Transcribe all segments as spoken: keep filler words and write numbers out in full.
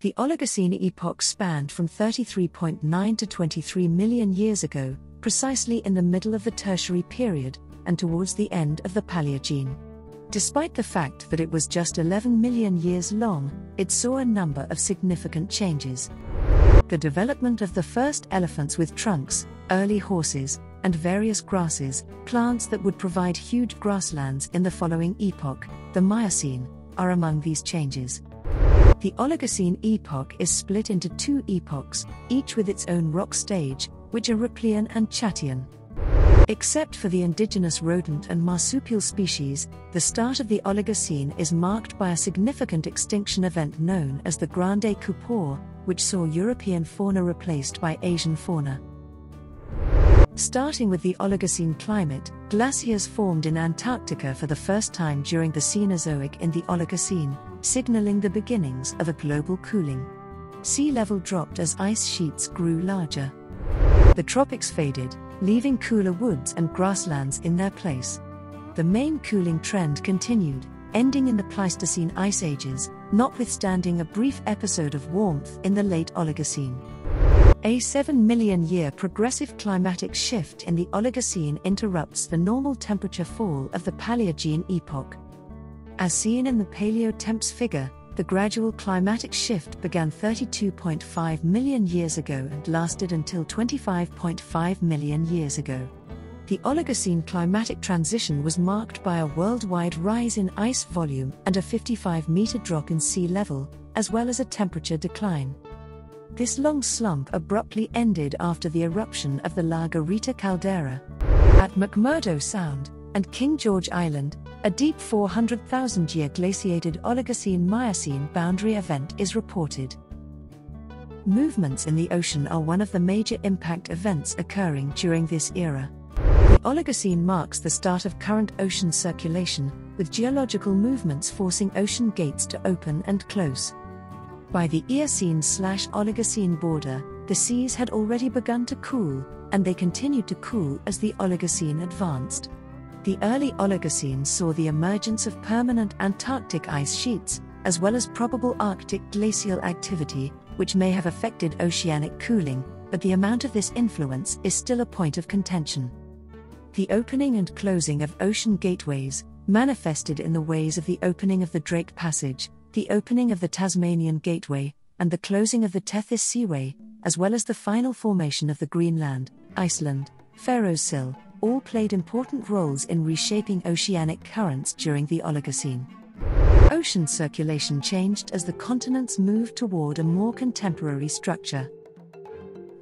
The Oligocene epoch spanned from thirty-three point nine to twenty-three million years ago, precisely in the middle of the Tertiary period, and towards the end of the Paleogene. Despite the fact that it was just eleven million years long, it saw a number of significant changes. The development of the first elephants with trunks, early horses, and various grasses, plants that would provide huge grasslands in the following epoch, the Miocene, are among these changes. The Oligocene epoch is split into two epochs, each with its own rock stage, which are Rupelian and Chattian. Except for the indigenous rodent and marsupial species, the start of the Oligocene is marked by a significant extinction event known as the Grande Coupure, which saw European fauna replaced by Asian fauna. Starting with the Oligocene climate, glaciers formed in Antarctica for the first time during the Cenozoic in the Oligocene, signaling the beginnings of a global cooling. Sea level dropped as ice sheets grew larger. The tropics faded, leaving cooler woods and grasslands in their place. The main cooling trend continued, ending in the Pleistocene ice ages, notwithstanding a brief episode of warmth in the late Oligocene. A seven million year progressive climatic shift in the Oligocene interrupts the normal temperature fall of the Paleogene epoch. As seen in the Paleotemps figure, the gradual climatic shift began thirty-two point five million years ago and lasted until twenty-five point five million years ago. The Oligocene climatic transition was marked by a worldwide rise in ice volume and a fifty-five meter drop in sea level, as well as a temperature decline. This long slump abruptly ended after the eruption of the La Garita Caldera at McMurdo Sound and King George Island. A deep four hundred thousand year glaciated Oligocene-Miocene boundary event is reported. Movements in the ocean are one of the major impact events occurring during this era. The Oligocene marks the start of current ocean circulation, with geological movements forcing ocean gates to open and close. By the Eocene-Oligocene border, the seas had already begun to cool, and they continued to cool as the Oligocene advanced. The early Oligocene saw the emergence of permanent Antarctic ice sheets, as well as probable Arctic glacial activity, which may have affected oceanic cooling, but the amount of this influence is still a point of contention. The opening and closing of ocean gateways, manifested in the ways of the opening of the Drake Passage, the opening of the Tasmanian Gateway, and the closing of the Tethys Seaway, as well as the final formation of the Greenland, Iceland, Faroe Sill, all played important roles in reshaping oceanic currents during the Oligocene. Ocean circulation changed as the continents moved toward a more contemporary structure.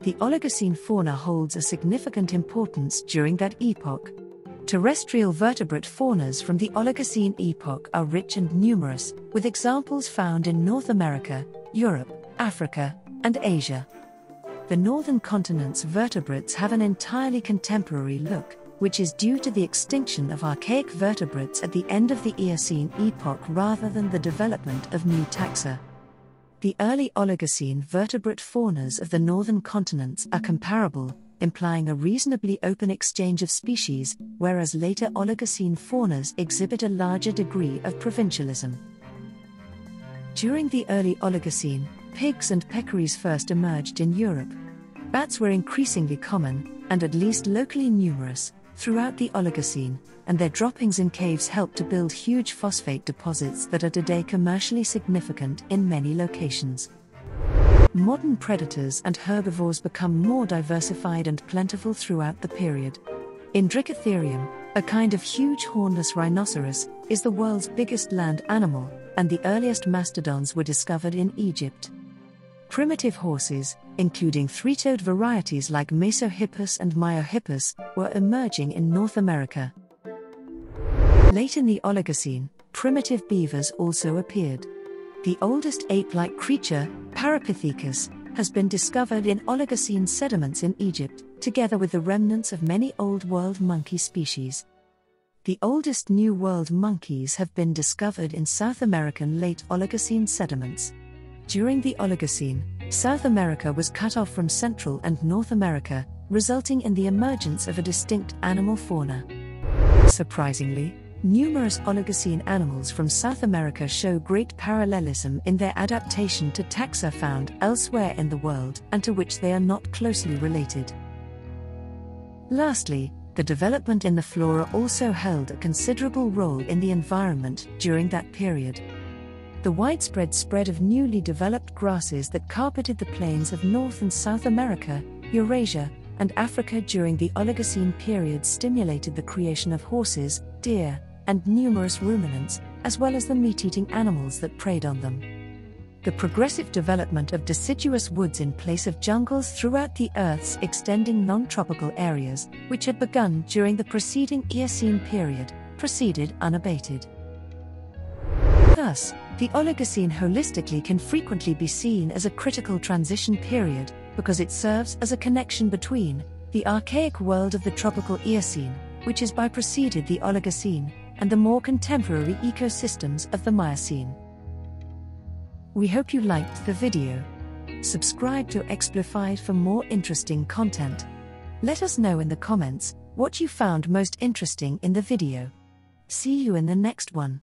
The Oligocene fauna holds a significant importance during that epoch. Terrestrial vertebrate faunas from the Oligocene epoch are rich and numerous, with examples found in North America, Europe, Africa, and Asia. The northern continent's vertebrates have an entirely contemporary look, which is due to the extinction of archaic vertebrates at the end of the Eocene epoch rather than the development of new taxa. The early Oligocene vertebrate faunas of the northern continents are comparable, implying a reasonably open exchange of species, whereas later Oligocene faunas exhibit a larger degree of provincialism. During the early Oligocene, pigs and peccaries first emerged in Europe. Bats were increasingly common, and at least locally numerous, throughout the Oligocene, and their droppings in caves helped to build huge phosphate deposits that are today commercially significant in many locations. Modern predators and herbivores become more diversified and plentiful throughout the period. Indricotherium, a kind of huge hornless rhinoceros, is the world's biggest land animal, and the earliest mastodons were discovered in Egypt. Primitive horses, including three-toed varieties like Mesohippus and Myohippus, were emerging in North America. Late in the Oligocene, primitive beavers also appeared. The oldest ape-like creature, Parapithecus, has been discovered in Oligocene sediments in Egypt, together with the remnants of many Old World monkey species. The oldest New World monkeys have been discovered in South American late Oligocene sediments. During the Oligocene, South America was cut off from Central and North America, resulting in the emergence of a distinct animal fauna. Surprisingly, Numerous Oligocene animals from South America show great parallelism in their adaptation to taxa found elsewhere in the world and to which they are not closely related. Lastly, the development in the flora also held a considerable role in the environment during that period. The widespread spread of newly developed grasses that carpeted the plains of North and South America, Eurasia, and Africa during the Oligocene period stimulated the creation of horses, deer, and numerous ruminants, as well as the meat-eating animals that preyed on them. The progressive development of deciduous woods in place of jungles throughout the Earth's extending non-tropical areas, which had begun during the preceding Eocene period, proceeded unabated. Thus, the Oligocene holistically can frequently be seen as a critical transition period, because it serves as a connection between the archaic world of the tropical Eocene, which is by preceded the Oligocene, and the more contemporary ecosystems of the Miocene. We hope you liked the video. Subscribe to Explified for more interesting content. Let us know in the comments what you found most interesting in the video. See you in the next one.